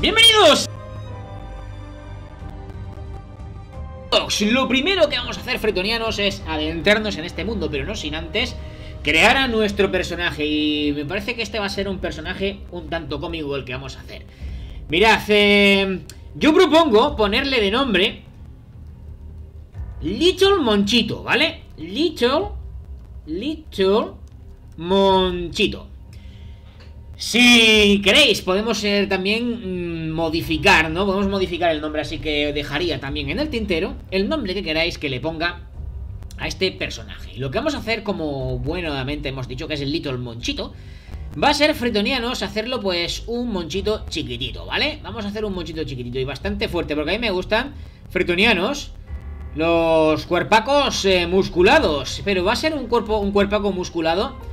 ¡Bienvenidos! Lo primero que vamos a hacer, fretonianos, es adentrarnos en este mundo, pero no sin antes crear a nuestro personaje. Y me parece que este va a ser un personaje un tanto cómico el que vamos a hacer. Mirad, yo propongo ponerle de nombre Little Monchito, ¿vale? Little Monchito. Si queréis, podemos también modificar, ¿no? Podemos modificar el nombre, así que dejaría también en el tintero el nombre que queráis que le ponga a este personaje. Y lo que vamos a hacer, como buenamente hemos dicho que es el Little Monchito, va a ser, fretonianos, hacerlo pues un monchito chiquitito, ¿vale? Vamos a hacer un monchito chiquitito y bastante fuerte, porque a mí me gustan, fretonianos, los cuerpacos musculados. Pero va a ser un cuerpaco musculado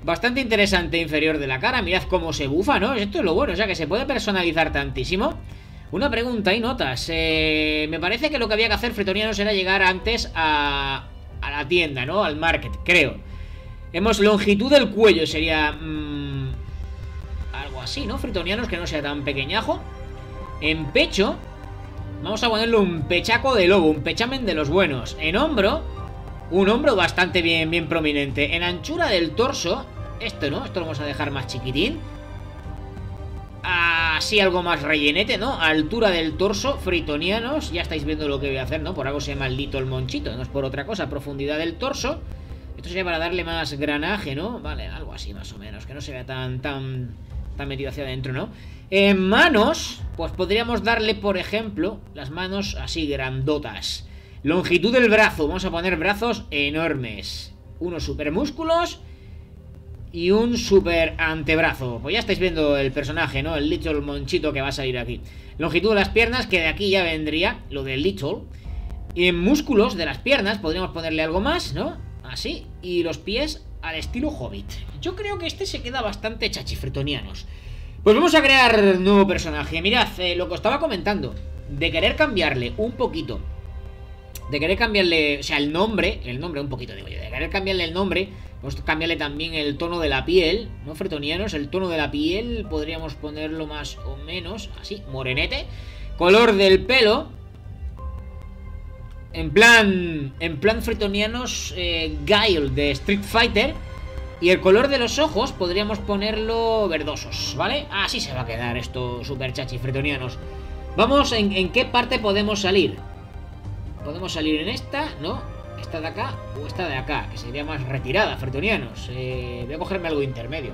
bastante interesante, inferior de la cara. Mirad cómo se bufa, ¿no? Esto es lo bueno, o sea que se puede personalizar tantísimo. Una pregunta y notas. Me parece que lo que había que hacer, fretonianos, era llegar antes a la tienda, ¿no? Al market, creo. Hemos longitud del cuello, sería algo así, ¿no? Fretonianos, que no sea tan pequeñajo. En pecho vamos a ponerle un pechaco de lobo, un pechamen de los buenos. En hombro, un hombro bastante bien prominente. En anchura del torso, esto no, esto lo vamos a dejar más chiquitín, así algo más rellenete, ¿no? Altura del torso, fretonianos, ya estáis viendo lo que voy a hacer, ¿no? Por algo se llama Little Monchito, no es por otra cosa. Profundidad del torso, esto sería para darle más granaje, ¿no? Vale, algo así más o menos, que no se vea tan metido hacia adentro, ¿no? En manos, pues podríamos darle, por ejemplo, las manos así grandotas. Longitud del brazo, vamos a poner brazos enormes, unos supermúsculos y un super antebrazo. Pues ya estáis viendo el personaje, ¿no? El Little Monchito que va a salir aquí. Longitud de las piernas, que de aquí ya vendría lo del Little. Y en músculos de las piernas podríamos ponerle algo más, ¿no? Así. Y los pies al estilo Hobbit. Yo creo que este se queda bastante chachifretonianos. Pues vamos a crear un nuevo personaje. Mirad, lo que os estaba comentando, de querer cambiarle un poquito, de querer cambiarle, o sea, el nombre un poquito, digo yo, de querer cambiarle el nombre, vamos a cambiarle también el tono de la piel, ¿no, fretonianos? El tono de la piel podríamos ponerlo más o menos así, morenete. Color del pelo, en plan fretonianos, Guile de Street Fighter. Y el color de los ojos podríamos ponerlo verdosos, ¿vale? Así se va a quedar esto, super chachi, fretonianos. Vamos, ¿en qué parte podemos salir? Podemos salir en esta, ¿no? Esta de acá o esta de acá, que sería más retirada, fretonianos. Voy a cogerme algo intermedio.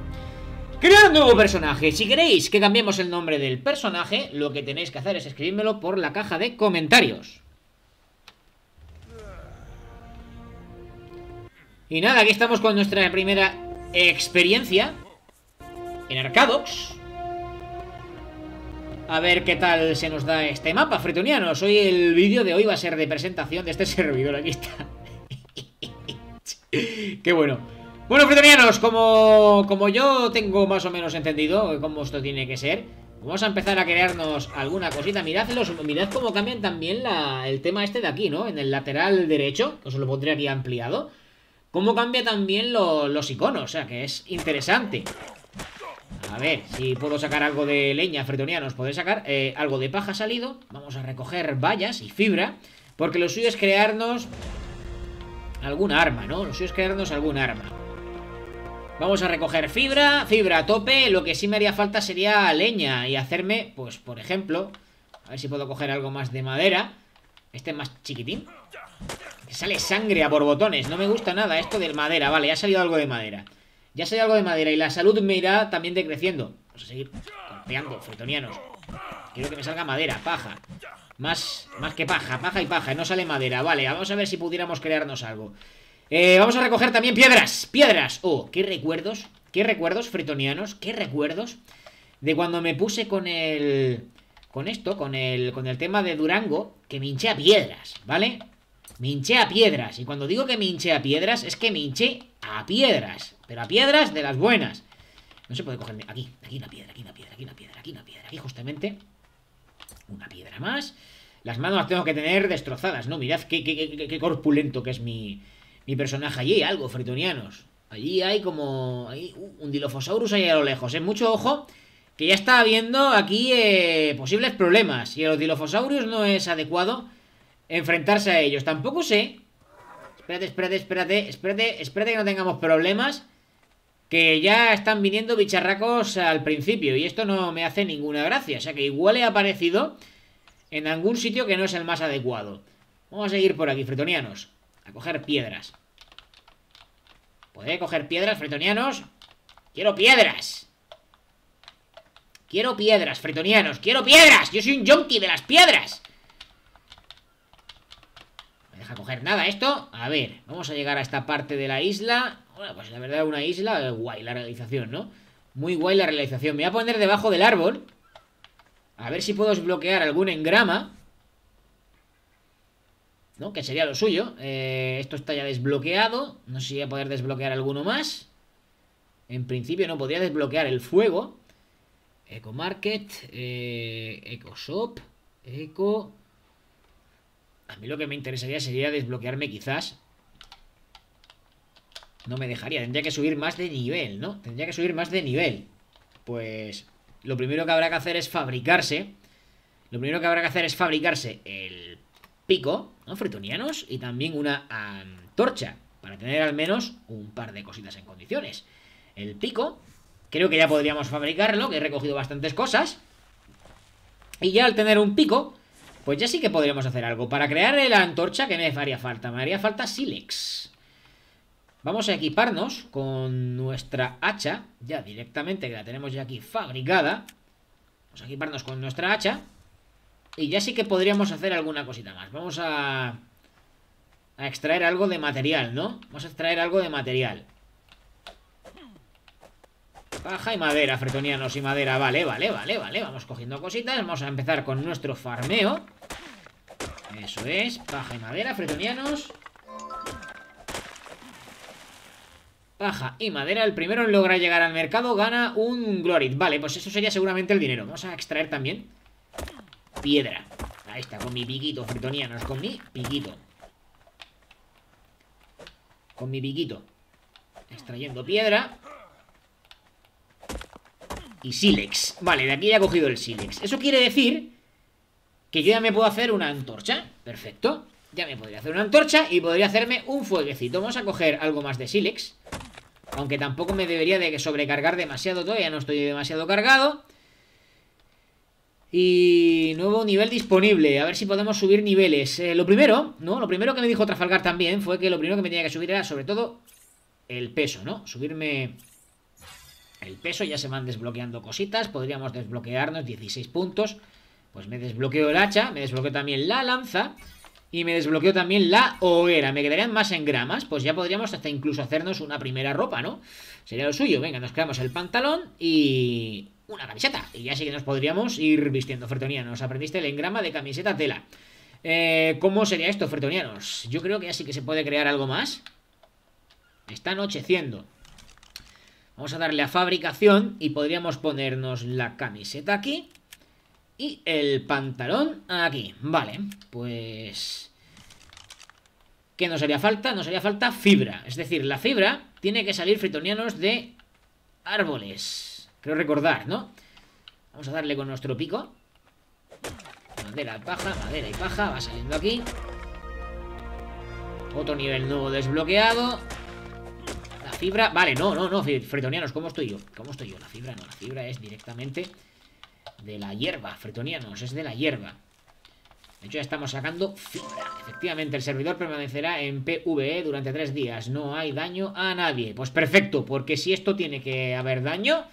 Crear un nuevo personaje. Si queréis que cambiemos el nombre del personaje, lo que tenéis que hacer es escribírmelo por la caja de comentarios. Y nada, aquí estamos con nuestra primera experiencia en Arcadox. A ver qué tal se nos da este mapa, fretonianos. Hoy el vídeo de hoy va a ser de presentación de este servidor. Aquí está. Qué bueno. Bueno, fretonianos, como yo tengo más o menos entendido cómo esto tiene que ser, vamos a empezar a crearnos alguna cosita. Mirad cómo cambian también el tema este de aquí, ¿no? En el lateral derecho, que os lo pondré aquí ampliado, cómo cambia también los iconos. O sea, que es interesante. A ver, si puedo sacar algo de leña, fretonianos, podré sacar algo de paja salido. Vamos a recoger vallas y fibra, porque lo suyo es crearnos alguna arma, ¿no? Lo suyo es crearnos alguna arma. Vamos a recoger fibra a tope. Lo que sí me haría falta sería leña y hacerme, pues, por ejemplo, a ver si puedo coger algo más de madera. Este más chiquitín, que sale sangre a borbotones. No me gusta nada esto de madera. Vale, ya ha salido algo de madera. Ya sé algo de madera y la salud me irá también decreciendo. Vamos a seguir golpeando, fretonianos. Quiero que me salga madera, paja. Más que paja, paja y paja. No sale madera, vale, vamos a ver si pudiéramos crearnos algo. Vamos a recoger también piedras. Oh, qué recuerdos, fretonianos. Qué recuerdos de cuando me puse con el tema de Durango, que me hinché a piedras, ¿vale? Me hinché a piedras. Y cuando digo que me hinché a piedras, es que me hinché a piedras, pero a piedras de las buenas. No se puede coger aquí una piedra, aquí una piedra, aquí una piedra, aquí una piedra. Aquí justamente una piedra más. Las manos las tengo que tener destrozadas, ¿no? Mirad qué corpulento que es mi personaje. Allí hay algo, fretonianos. Allí hay un Dilophosaurus ahí a lo lejos, ¿eh? Mucho ojo que ya está habiendo aquí posibles problemas. Y a los dilofosaurios no es adecuado enfrentarse a ellos. Tampoco sé. Espérate que no tengamos problemas. Que ya están viniendo bicharracos al principio. Y esto no me hace ninguna gracia. O sea que igual he aparecido en algún sitio que no es el más adecuado. Vamos a seguir por aquí, fretonianos. A coger piedras. ¿Podré coger piedras, fretonianos? ¡Quiero piedras! Quiero piedras, fretonianos. ¡Quiero piedras! ¡Yo soy un yonki de las piedras! ¿Me deja coger nada esto? A ver, vamos a llegar a esta parte de la isla. Bueno, pues la verdad, una isla guay la realización, ¿no? Muy guay la realización. Me voy a poner debajo del árbol. A ver si puedo desbloquear algún engrama, ¿no? Que sería lo suyo. Esto está ya desbloqueado. No sé si voy a poder desbloquear alguno más. En principio no, podría desbloquear el fuego. Eco Market, Eco Shop, Eco... A mí lo que me interesaría sería desbloquearme quizás. No me dejaría, tendría que subir más de nivel, ¿no? Tendría que subir más de nivel. Pues lo primero que habrá que hacer es fabricarse. Lo primero que habrá que hacer es fabricarse el pico, ¿no? Fretonianos. Y también una antorcha, para tener al menos un par de cositas en condiciones. El pico, creo que ya podríamos fabricarlo, que he recogido bastantes cosas. Y ya al tener un pico, pues ya sí que podríamos hacer algo. Para crear la antorcha, ¿qué me haría falta? Me haría falta sílex. Vamos a equiparnos con nuestra hacha, ya directamente, que la tenemos ya aquí fabricada. Vamos a equiparnos con nuestra hacha. Y ya sí que podríamos hacer alguna cosita más. Vamos a extraer algo de material, ¿no? Vamos a extraer algo de material. Paja y madera, fretonianos, y madera. Vale. Vamos cogiendo cositas. Vamos a empezar con nuestro farmeo. Eso es, paja y madera, fretonianos. Paja y madera, el primero en lograr llegar al mercado gana un Glorit. Vale, pues eso sería seguramente el dinero. Vamos a extraer también piedra. Ahí está, con mi piquito, fretonianos, con mi piquito. Con mi piquito. Extrayendo piedra. Y sílex. Vale, de aquí ya he cogido el sílex. Eso quiere decir que yo ya me puedo hacer una antorcha. Perfecto. Ya me podría hacer una antorcha y podría hacerme un fueguecito. Vamos a coger algo más de sílex. Aunque tampoco me debería de sobrecargar demasiado. Todavía no estoy demasiado cargado. Y nuevo nivel disponible. A ver si podemos subir niveles. Lo primero, ¿no? Lo primero que me dijo Trafalgar también fue que lo primero que me tenía que subir era sobre todo el peso, ¿no? Subirme el peso. Ya se van desbloqueando cositas. Podríamos desbloquearnos 16 puntos. Pues me desbloqueo el hacha. Me desbloqueo también la lanza. Y me desbloqueo también la hoguera. Me quedarían más engramas. Pues ya podríamos hasta incluso hacernos una primera ropa, ¿no? Sería lo suyo. Venga, nos creamos el pantalón y una camiseta. Y ya sí que nos podríamos ir vistiendo, fretonianos. Aprendiste el engrama de camiseta tela. ¿Cómo sería esto, fretonianos? Yo creo que ya sí que se puede crear algo más. Está anocheciendo. Vamos a darle a fabricación y podríamos ponernos la camiseta aquí. Y el pantalón aquí. Vale, pues... ¿qué nos haría falta? Nos haría falta fibra. Es decir, la fibra tiene que salir, fretonianos, de árboles. Creo recordar, ¿no? Vamos a darle con nuestro pico. Madera y paja. Va saliendo aquí. Otro nivel nuevo desbloqueado. La fibra... Vale, no, fretonianos, ¿cómo estoy yo? La fibra no, la fibra es directamente... de la hierba, fretonianos, es de la hierba. De hecho ya estamos sacando fibra. Efectivamente, el servidor permanecerá en PvE durante 3 días. No hay daño a nadie. Pues perfecto, porque si esto tiene que haber daño,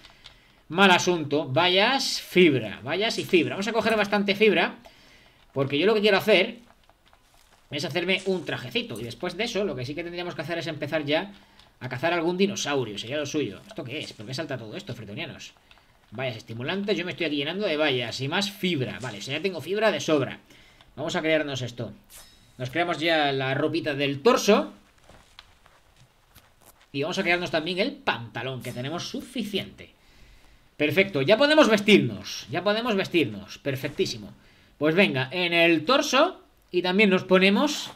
mal asunto. Vallas, fibra, vallas y fibra. Vamos a coger bastante fibra, porque yo lo que quiero hacer es hacerme un trajecito. Y después de eso, lo que sí que tendríamos que hacer es empezar ya a cazar algún dinosaurio. Sería lo suyo. ¿Esto qué es? ¿Por qué salta todo esto, fretonianos? Vallas estimulantes, yo me estoy aquí llenando de vallas. Y más fibra, vale, o sea, ya tengo fibra de sobra. Vamos a crearnos esto. Nos creamos ya la ropita del torso. Y vamos a crearnos también el pantalón, que tenemos suficiente. Perfecto, ya podemos vestirnos. Perfectísimo. Pues venga, en el torso. Y también nos ponemos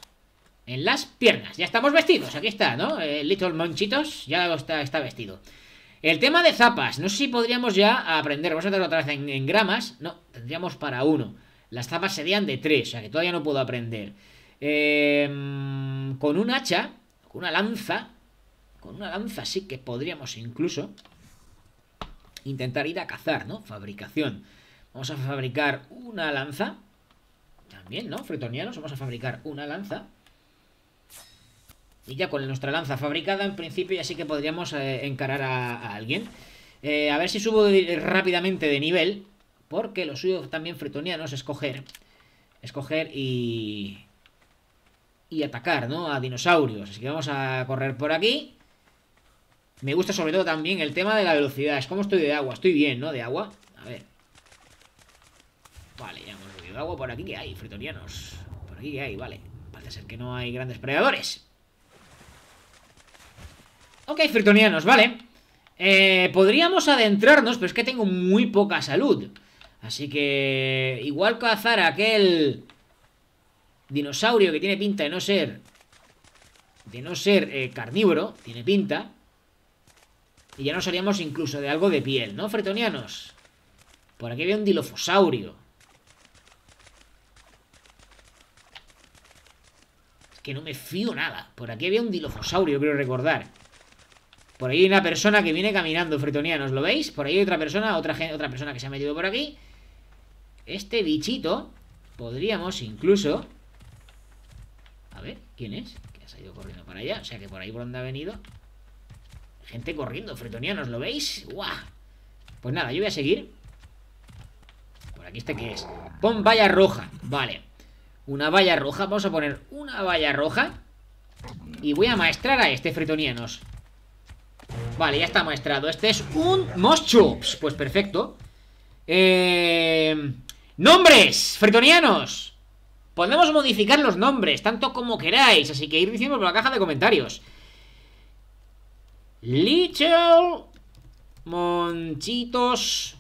en las piernas, ya estamos vestidos. Aquí está, ¿no? Little Monchitos ya está vestido. El tema de zapas, no sé si podríamos ya aprender. Vamos a hacerlo otra vez en gramas. No, tendríamos para 1. Las zapas serían de 3, o sea que todavía no puedo aprender. Con un hacha, con una lanza. Con una lanza sí que podríamos incluso intentar ir a cazar, ¿no? Fabricación. Vamos a fabricar una lanza. También, ¿no? Fretonianos, vamos a fabricar una lanza. Y ya con nuestra lanza fabricada, en principio ya sí que podríamos encarar a alguien. A ver si subo rápidamente de nivel, porque lo suyo también fretonianos es escoger y atacar, ¿no? A dinosaurios. Así que vamos a correr por aquí. Me gusta sobre todo también el tema de la velocidad. Es como estoy de agua, estoy bien, ¿no? De agua, a ver. Vale, ya hemos subido agua. Por aquí que hay, fretonianos. Por aquí que hay, vale. Parece ser que no hay grandes predadores. Ok, fritonianos, vale. Podríamos adentrarnos, pero es que tengo muy poca salud. Así que igual cazar a aquel dinosaurio que tiene pinta de no ser carnívoro. Tiene pinta. Y ya nos haríamos incluso de algo de piel, ¿no, fritonianos? Por aquí había un dilofosaurio. Es que no me fío nada. Por aquí había un dilofosaurio, creo recordar. Por ahí hay una persona que viene caminando, fretonianos, ¿lo veis? Por ahí hay otra persona, otra persona que se ha metido por aquí. Este bichito podríamos incluso... A ver, ¿quién es? Que ha ido corriendo para allá, o sea que por ahí por donde ha venido. Gente corriendo, fretonianos, ¿lo veis? ¡Guau! Pues nada, yo voy a seguir. Por aquí este que es. Pon valla roja, vale. Una valla roja, vamos a poner una valla roja. Y voy a maestrar a este, fretonianos. Vale, ya está maestrado. Este es un Moschops. Pues perfecto. Nombres, fretonianos. Podemos modificar los nombres tanto como queráis, así que ir diciendo por la caja de comentarios. Little Monchitos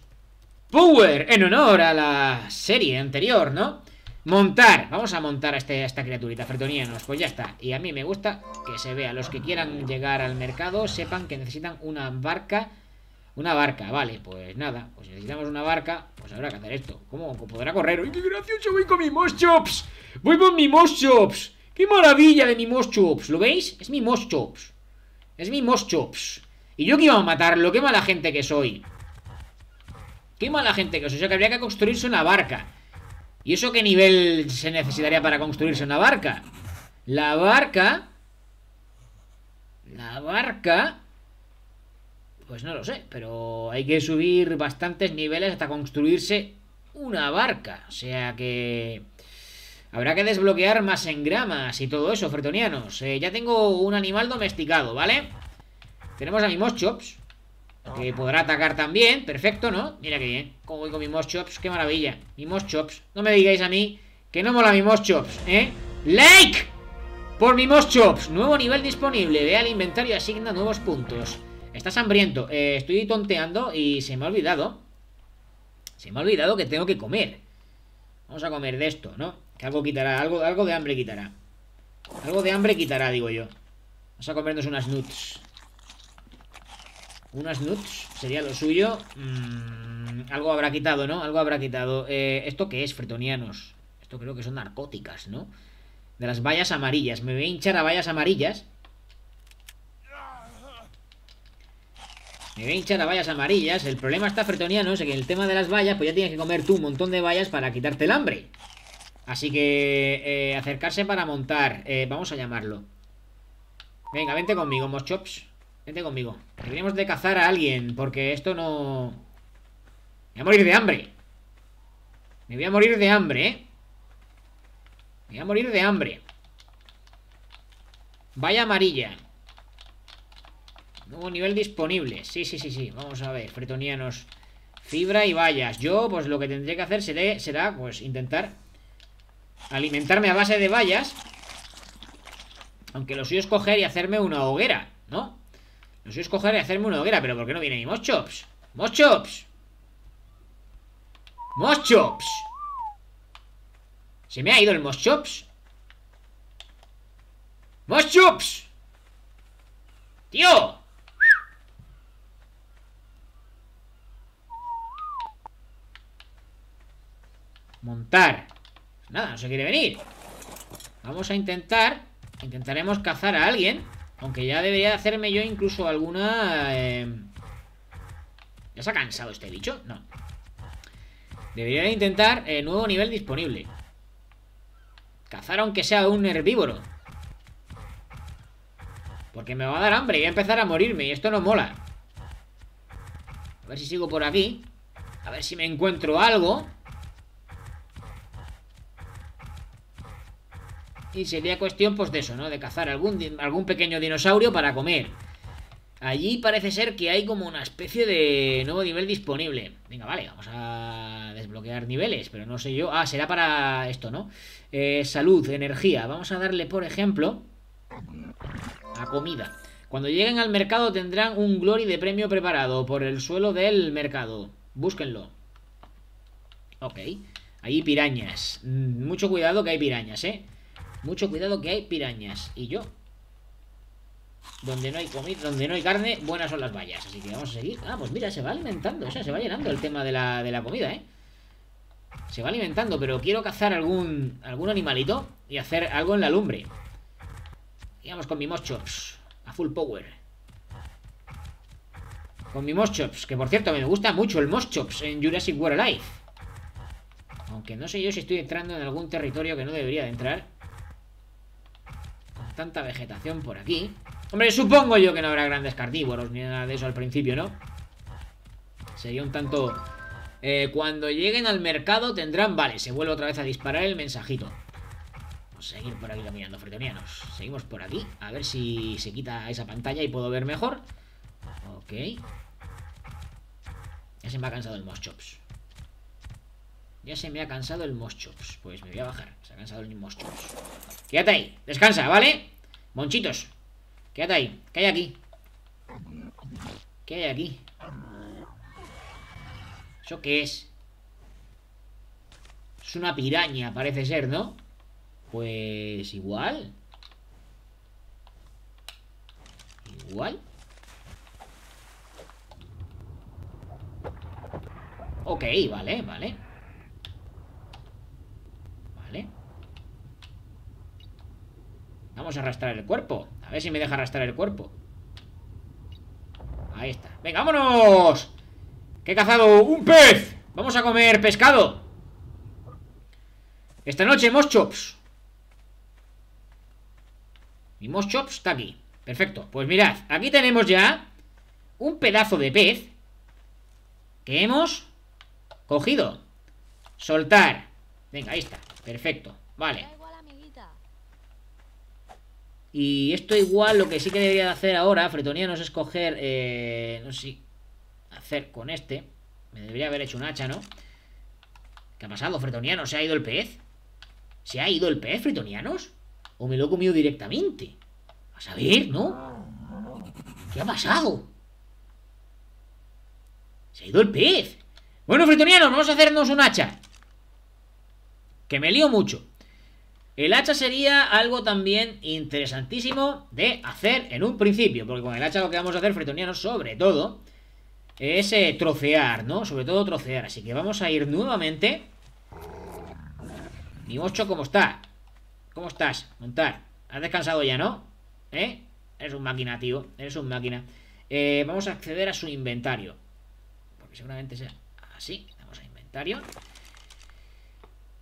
Power, en honor a la serie anterior, ¿no? Montar, vamos a montar a esta criaturita, fretonianos, pues ya está. Y a mí me gusta que se vea, los que quieran llegar al mercado sepan que necesitan una barca. Una barca, vale, pues nada, pues si necesitamos una barca, pues habrá que hacer esto. ¿Cómo podrá correr? ¡Uy, qué gracioso! Voy con mi Moschops, voy con mi Moschops. ¡Qué maravilla de mi Moschops! ¿Lo veis? Es mi Moschops. Es mi Moschops. Y yo que iba a matarlo, qué mala gente que soy. Qué mala gente que soy, o sea que habría que construirse una barca. ¿Y eso qué nivel se necesitaría para construirse una barca? La barca... La barca... Pues no lo sé, pero hay que subir bastantes niveles hasta construirse una barca. O sea que... Habrá que desbloquear más engramas y todo eso, fretonianos. Ya tengo un animal domesticado, ¿vale? Tenemos a mi Moschops, que podrá atacar también, perfecto, ¿no? Mira que bien, como voy con mi Moschops, qué maravilla. Mi Moschops, no me digáis a mí que no mola mi Moschops, ¿eh? ¡Like! Por mi Moschops. Nuevo nivel disponible, ve al inventario y asigna nuevos puntos. Estás hambriento, estoy tonteando y se me ha olvidado. Se me ha olvidado que tengo que comer. Vamos a comer de esto, ¿no? Que algo quitará, algo de hambre quitará. Algo de hambre quitará, digo yo. Vamos a comernos unas nuts. Unas nuts, sería lo suyo. Algo habrá quitado, ¿no? Algo habrá quitado. ¿Esto qué es, fretonianos? Esto creo que son narcóticas, ¿no? De las bayas amarillas. Me voy a hinchar a bayas amarillas. Me voy a hinchar a bayas amarillas. El problema está, fretonianos, es que el tema de las bayas, pues ya tienes que comer tú un montón de bayas para quitarte el hambre. Así que acercarse para montar. Vamos a llamarlo. Venga, vente conmigo, Moschops. Vente conmigo. Deberíamos de cazar a alguien, porque esto no... Me voy a morir de hambre. Me voy a morir de hambre, ¿eh? Me voy a morir de hambre. Vaya amarilla. Nuevo nivel disponible. Sí, sí, sí, sí. Vamos a ver, fretonianos. Fibra y vallas. Yo, pues lo que tendré que hacer será, pues, intentar alimentarme a base de vallas. Aunque lo suyo es coger y hacerme una hoguera, ¿no? No sé escoger y hacerme una hoguera, pero ¿por qué no viene mi Moschops? ¡Moschops! ¡Moschops! ¿Se me ha ido el Moschops? ¡Moschops! ¡Tío! apuntar. Nada, no se quiere venir. Vamos a intentar. Intentaremos cazar a alguien. Aunque ya debería de hacerme yo incluso alguna... ¿Ya se ha cansado este bicho? No. Debería de intentar nuevo nivel disponible. Cazar aunque sea un herbívoro. Porque me va a dar hambre y voy a empezar a morirme. Y esto no mola. A ver si sigo por aquí. A ver si me encuentro algo. Y sería cuestión pues de eso, ¿no? De cazar algún pequeño dinosaurio para comer. Allí parece ser que hay como una especie de nuevo nivel disponible. Venga, vale, vamos a desbloquear niveles, pero no sé yo. Ah, será para esto, ¿no? Salud, energía. Vamos a darle, por ejemplo, a comida. Cuando lleguen al mercado tendrán un glory de premio preparado por el suelo del mercado. Búsquenlo. Ok. Hay pirañas. Mucho cuidado que hay pirañas, ¿eh? Mucho cuidado que hay pirañas. Y yo... Donde no hay comida, donde no hay carne, buenas son las vallas. Así que vamos a seguir. Ah, pues mira, se va alimentando. O sea, se va llenando el tema de la comida, ¿eh? Se va alimentando, pero quiero cazar algún animalito y hacer algo en la lumbre. Y vamos con mi Moschops a full power. Con mi Moschops, que por cierto me gusta mucho el Moschops en Jurassic World Alive. Aunque no sé yo si estoy entrando en algún territorio que no debería de entrar. Con tanta vegetación por aquí. Hombre, supongo yo que no habrá grandes carnívoros ni nada de eso al principio, ¿no? Sería un tanto... cuando lleguen al mercado tendrán... Vale, se vuelve otra vez a disparar el mensajito. Vamos a seguir por aquí caminando, fretonianos. Seguimos por aquí. A ver si se quita esa pantalla y puedo ver mejor. Ok. Ya se me ha cansado el Moschops. Ya se me ha cansado el Moschops. Pues me voy a bajar. Se ha cansado el Moschops. Quédate ahí. Descansa, ¿vale? Monchitos. Quédate ahí. ¿Qué hay aquí? ¿Qué hay aquí? ¿Eso qué es? Es una piraña, parece ser, ¿no? Pues igual. Igual. Ok, vale, vale. Vale. Vamos a arrastrar el cuerpo. A ver si me deja arrastrar el cuerpo. Ahí está. ¡Venga, vámonos! ¡Que he cazado un pez! ¡Vamos a comer pescado! Esta noche, Moschops. Mi Moschops está aquí. Perfecto. Pues mirad, aquí tenemos ya un pedazo de pez que hemos cogido. Soltar. Venga, ahí está. Perfecto. Vale. Y esto igual lo que sí que debería de hacer ahora, fretonianos, es coger... no sé si hacer con este. Me debería haber hecho un hacha, ¿no? ¿Qué ha pasado, fretonianos? ¿Se ha ido el pez? ¿Se ha ido el pez, fretonianos? ¿O me lo he comido directamente? A saber, ¿no? ¿Qué ha pasado? ¿Se ha ido el pez? Bueno, fretonianos, vamos a hacernos un hacha. Que me lío mucho. El hacha sería algo también interesantísimo de hacer en un principio, porque con el hacha lo que vamos a hacer, fretonianos, sobre todo, es trocear, ¿no? Sobre todo trocear, así que vamos a ir nuevamente. Mi Moschops, ¿cómo está? ¿Cómo estás? Montar. ¿Has descansado ya, no? ¿Eh? Eres un máquina, tío, eres un máquina. Vamos a acceder a su inventario, porque seguramente sea así. Vamos a inventario.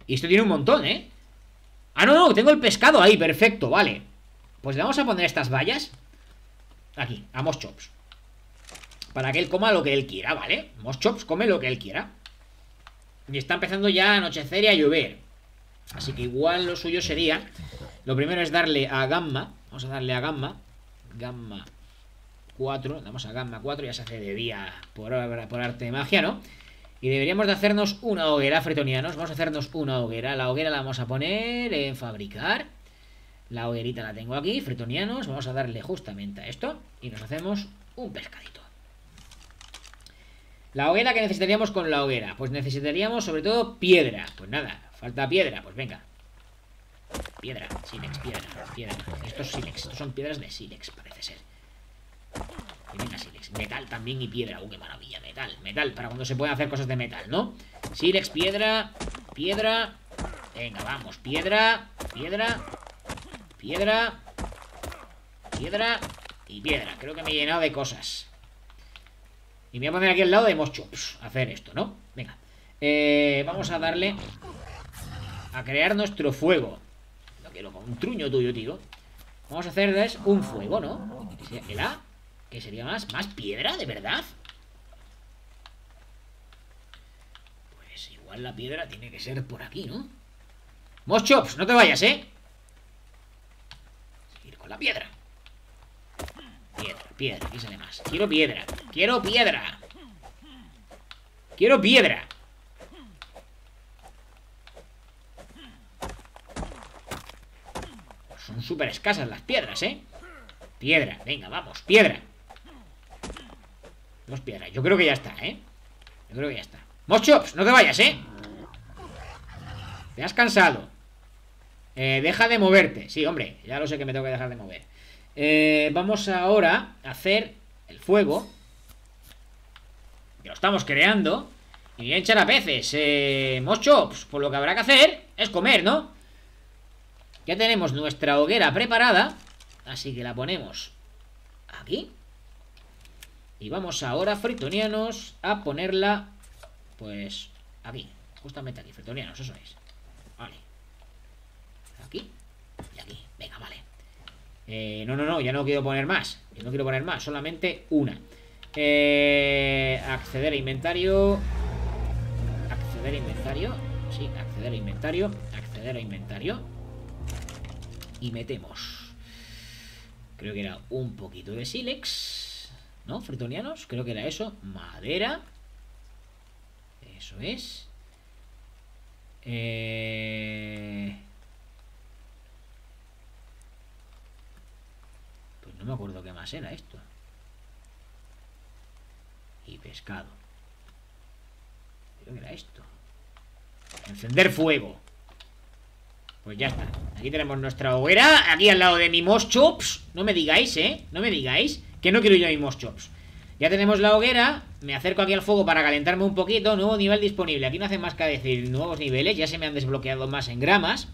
Y esto tiene un montón, ¿eh? Ah, no, no, tengo el pescado ahí, perfecto, vale. Pues le vamos a poner estas vallas aquí, a Moschops, para que él coma lo que él quiera, ¿vale? Moschops come lo que él quiera. Y está empezando ya a anochecer y a llover, así que igual lo suyo sería... Lo primero es darle a Gamma. Vamos a darle a Gamma. Gamma 4, damos a Gamma 4. Ya se hace de día por arte de magia, ¿no? Y deberíamos de hacernos una hoguera, fretonianos. Vamos a hacernos una hoguera. La hoguera la vamos a poner en fabricar. La hoguerita la tengo aquí, fretonianos. Vamos a darle justamente a esto. Y nos hacemos un pescadito. La hoguera que necesitaríamos con la hoguera. Pues necesitaríamos sobre todo piedra. Pues nada, falta piedra. Pues venga. Piedra, sílex, piedra, piedra. Estos sílex, estos son piedras de sílex, parece ser. Y venga, sílex, metal también y piedra. Qué maravilla, metal, metal, para cuando se pueden hacer cosas de metal, ¿no? Sílex, piedra, piedra. Venga, vamos, piedra, piedra, piedra, piedra y piedra. Creo que me he llenado de cosas. Y me voy a poner aquí al lado de Mocho. Hacer esto, ¿no? Venga. Vamos a darle a crear nuestro fuego. No quiero con un truño tuyo, tío. Vamos a hacerles un fuego, ¿no? El A, que sería más piedra, ¿de verdad? Pues igual la piedra tiene que ser por aquí, ¿no? Mochops, no te vayas, ¿eh? Seguir con la piedra. Piedra, piedra, aquí sale más. Quiero piedra, quiero piedra. Quiero piedra. Son súper escasas las piedras, ¿eh? Piedra, venga, vamos, piedra. Dos piedras, yo creo que ya está, ¿eh? Yo creo que ya está. Mochops, no te vayas, ¿eh? Te has cansado. Deja de moverte. Sí, hombre, ya lo sé que me tengo que dejar de mover. Vamos ahora a hacer el fuego, que lo estamos creando. Y voy a echar a peces. Mochops, pues lo que habrá que hacer es comer, ¿no? Ya tenemos nuestra hoguera preparada, así que la ponemos aquí. Y vamos ahora, fritonianos, a ponerla, pues, aquí. Justamente aquí, fritonianos, eso es. Vale. Aquí y aquí. Venga, vale. No, ya no quiero poner más. Yo no quiero poner más, solamente una. Acceder a inventario. Acceder a inventario. Sí, acceder a inventario. Acceder a inventario. Y metemos... creo que era un poquito de sílex, ¿no? Fritonianos, creo que era eso. Madera. Eso es. Pues no me acuerdo qué más era esto. Y pescado. Creo que era esto. Encender fuego. Pues ya está, aquí tenemos nuestra hoguera. Aquí al lado de mi Moschops. No me digáis, no me digáis que no quiero yo mi Moschops. Ya tenemos la hoguera, me acerco aquí al fuego para calentarme un poquito. Nuevo nivel disponible, aquí no hace más que decir nuevos niveles, ya se me han desbloqueado más engramas.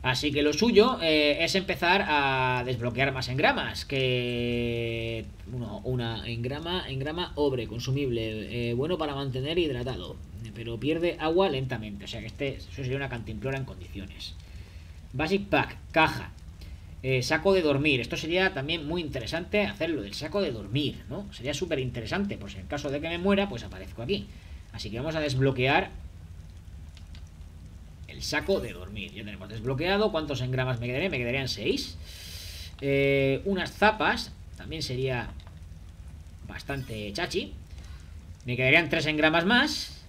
Así que lo suyo es empezar a desbloquear más engramas. Que... una engrama obre, consumible, bueno para mantener hidratado, pero pierde agua lentamente. O sea que eso sería una cantimplora en condiciones. Basic pack, caja, saco de dormir. Esto sería también muy interesante hacerlo del saco de dormir, ¿no? Sería súper interesante, pues en caso de que me muera, pues aparezco aquí. Así que vamos a desbloquear el saco de dormir. Ya tenemos desbloqueado. ¿Cuántos engramas me quedarían? Me quedarían 6. Unas zapas, también sería bastante chachi. Me quedarían 3 engramas más.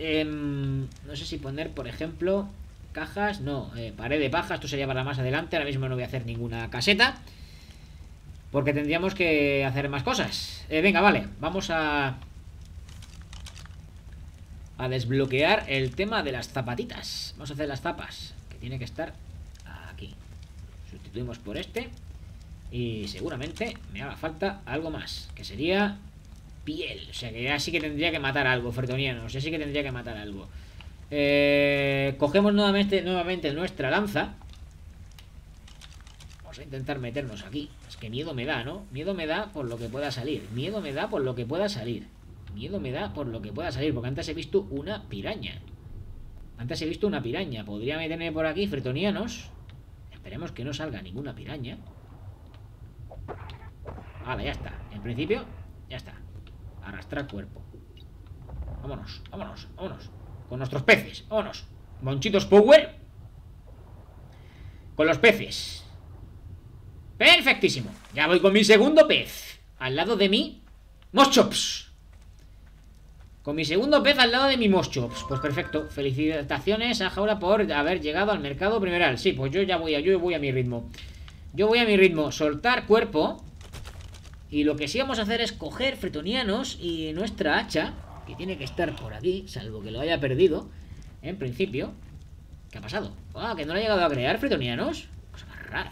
No sé si poner, por ejemplo, cajas, no, pared de paja. Esto sería para más adelante, ahora mismo no voy a hacer ninguna caseta porque tendríamos que hacer más cosas. Venga, vale, vamos a desbloquear el tema de las zapatitas. Vamos a hacer las zapas, que tiene que estar aquí. Sustituimos por este y seguramente me haga falta algo más, que sería... piel, o sea que ya sí que tendría que matar algo, fretonianos, ya sí que tendría que matar algo. Cogemos nuevamente nuestra lanza. Vamos a intentar meternos aquí. Es que miedo me da, ¿no? Miedo me da por lo que pueda salir. Miedo me da por lo que pueda salir. Miedo me da por lo que pueda salir, porque antes he visto una piraña. Antes he visto una piraña. Podría meterme por aquí, fretonianos. Esperemos que no salga ninguna piraña. Vale, ya está. En principio, ya está. Arrastrar cuerpo. Vámonos, vámonos, vámonos. Con nuestros peces, vámonos. Monchitos Power. Con los peces. Perfectísimo. Ya voy con mi segundo pez. Al lado de mi Moschops. Con mi segundo pez al lado de mi Moschops. Pues perfecto. Felicitaciones a Jaula por haber llegado al mercado primeral. Sí, pues yo ya voy yo voy a mi ritmo. Yo voy a mi ritmo. Soltar cuerpo. Y lo que sí vamos a hacer es coger fretonianos y nuestra hacha, que tiene que estar por aquí, salvo que lo haya perdido, en principio. ¿Qué ha pasado? Ah, que no lo ha llegado a crear, fretonianos. Cosa más rara.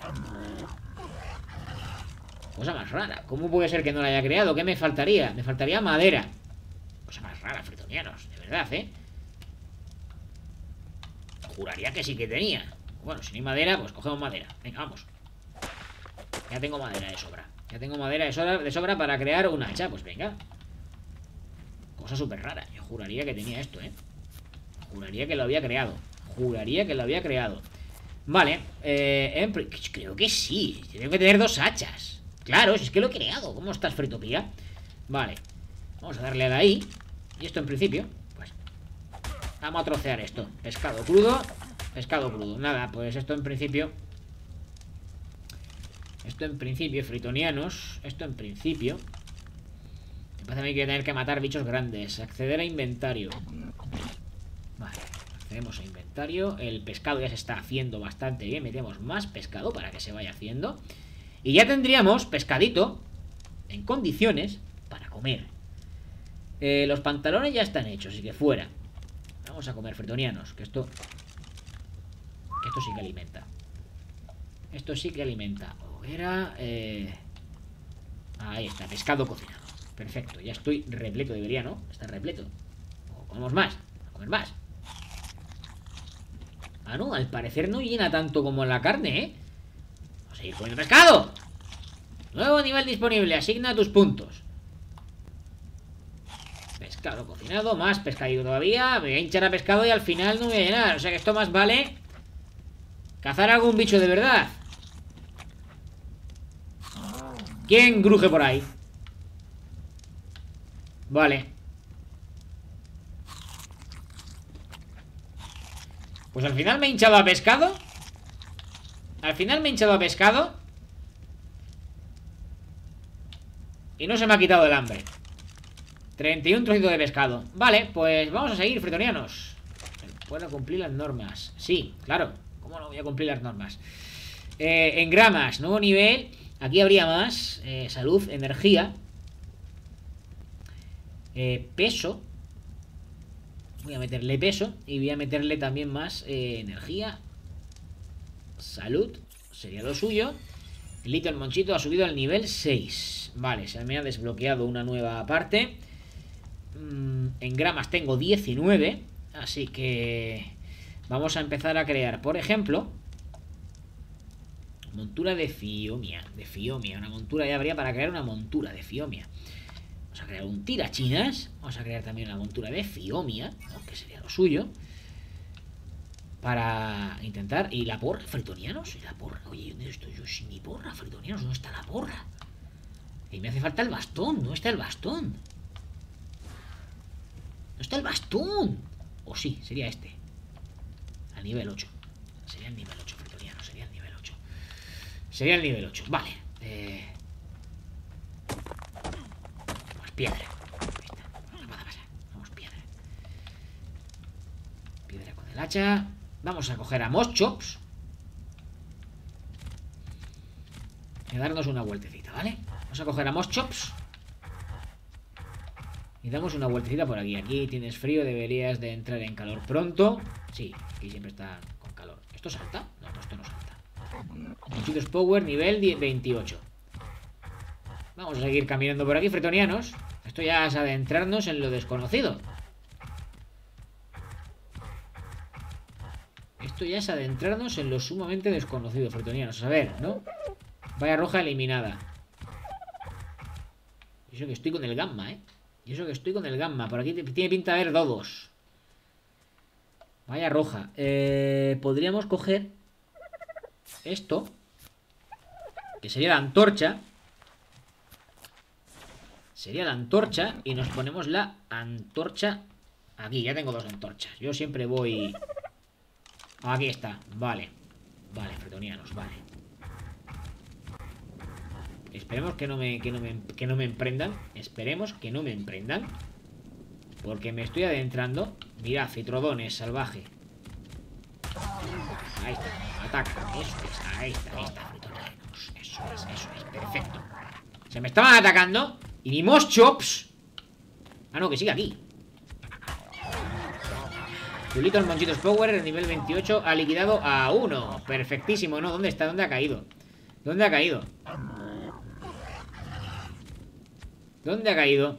Cosa más rara. ¿Cómo puede ser que no la haya creado? ¿Qué me faltaría? Me faltaría madera. Cosa más rara, fretonianos, de verdad, Juraría que sí que tenía. Bueno, si no hay madera, pues cogemos madera. Venga, vamos. Ya tengo madera de sobra. Ya tengo madera de sobra para crear un hacha. Pues venga. Cosa súper rara. Yo juraría que tenía esto, ¿eh? Juraría que lo había creado. Juraría que lo había creado. Vale, creo que sí. Tengo que tener dos hachas. Claro, si es que lo he creado. ¿Cómo estás, Fritopía? Vale. Vamos a darle a la ahí. Y esto en principio, pues vamos a trocear esto. Pescado crudo. Pescado crudo. Nada, pues esto en principio. Esto en principio, fritonianos. Esto en principio. Me parece a mí que voy a tener que matar bichos grandes. Acceder a inventario. Vale, accedemos a inventario. El pescado ya se está haciendo bastante bien. Metemos más pescado para que se vaya haciendo. Y ya tendríamos pescadito en condiciones para comer. Los pantalones ya están hechos, así que fuera. Vamos a comer fritonianos, que esto... Que esto sí que alimenta. Esto sí que alimenta. Hoguera. Ahí está, pescado cocinado. Perfecto, ya estoy repleto, debería, ¿no? Está repleto. O comemos más, a comer más. Ah, no, al parecer no llena tanto como la carne, ¿eh? Vamos a seguir comiendo pescado. Nuevo nivel disponible, asigna tus puntos. Pescado cocinado, más pescadito todavía. Me voy a hinchar a pescado y al final no voy a llenar. O sea que esto más vale... Cazar algún bicho de verdad. ¿Quién gruje por ahí? Vale. Pues al final me he hinchado a pescado. Al final me he hinchado a pescado. Y no se me ha quitado el hambre. 31 trocitos de pescado. Vale, pues vamos a seguir, fritonianos. ¿Puedo cumplir las normas? Sí, claro. Bueno, voy a cumplir las normas. En gramas, nuevo nivel. Aquí habría más. Salud, energía. Peso. Voy a meterle peso. Y voy a meterle también más energía. Salud. Sería lo suyo. El Little Monchito ha subido al nivel 6. Vale, se me ha desbloqueado una nueva parte. En gramas tengo 19. Así que... Vamos a empezar a crear, por ejemplo, montura de Fiomia. Una montura ya habría para crear una montura de Fiomia. Vamos a crear un tirachinas. Vamos a crear también una montura de Fiomia, aunque sería lo suyo. Para intentar... ¿Y la porra? ¿Fritonianos? ¿Y la porra? Oye, ¿dónde estoy yo sin mi porra? ¿Fritonianos? ¿Dónde está la porra? Y me hace falta el bastón. No está el bastón. No está el bastón. O sí, sería este. Nivel 8. Sería el nivel 8, fritoniano. Sería el nivel 8. Sería el nivel 8. Vale. Vamos, piedra. Ahí está. Vamos, piedra. Piedra con el hacha. Vamos a coger a Moschops. Y darnos una vueltecita, ¿vale? Vamos a coger a Moschops. Y damos una vueltecita por aquí. Aquí tienes frío, deberías de entrar en calor pronto. Sí, aquí siempre está con calor. ¿Esto salta? No, no, esto no salta. Monchitos Power, nivel 28. Vamos a seguir caminando por aquí, fritonianos. Esto ya es adentrarnos en lo desconocido. Esto ya es adentrarnos en lo sumamente desconocido, fritonianos. A ver, ¿no? Valla roja eliminada. Y eso que estoy con el gamma, ¿eh? Y eso que estoy con el gamma. Por aquí tiene pinta de haber dodos. Vaya roja. Podríamos coger esto, que sería la antorcha. Sería la antorcha. Y nos ponemos la antorcha. Aquí, ya tengo dos antorchas. Yo siempre voy... Aquí está, vale. Vale, fritonianos, vale. Esperemos que no me emprendan. Esperemos que no me emprendan. Porque me estoy adentrando. Mirad, citrodones salvaje. Ahí está, ataca. Eso es, ahí está, fritonianos. Eso es, perfecto. Se me estaban atacando. Y mi Moschops. Ah, no, que sigue aquí. Julitos Monchitos Power, el nivel 28. Ha liquidado a uno. Perfectísimo, ¿no? ¿Dónde está? ¿Dónde ha caído? ¿Dónde ha caído? ¿Dónde ha caído?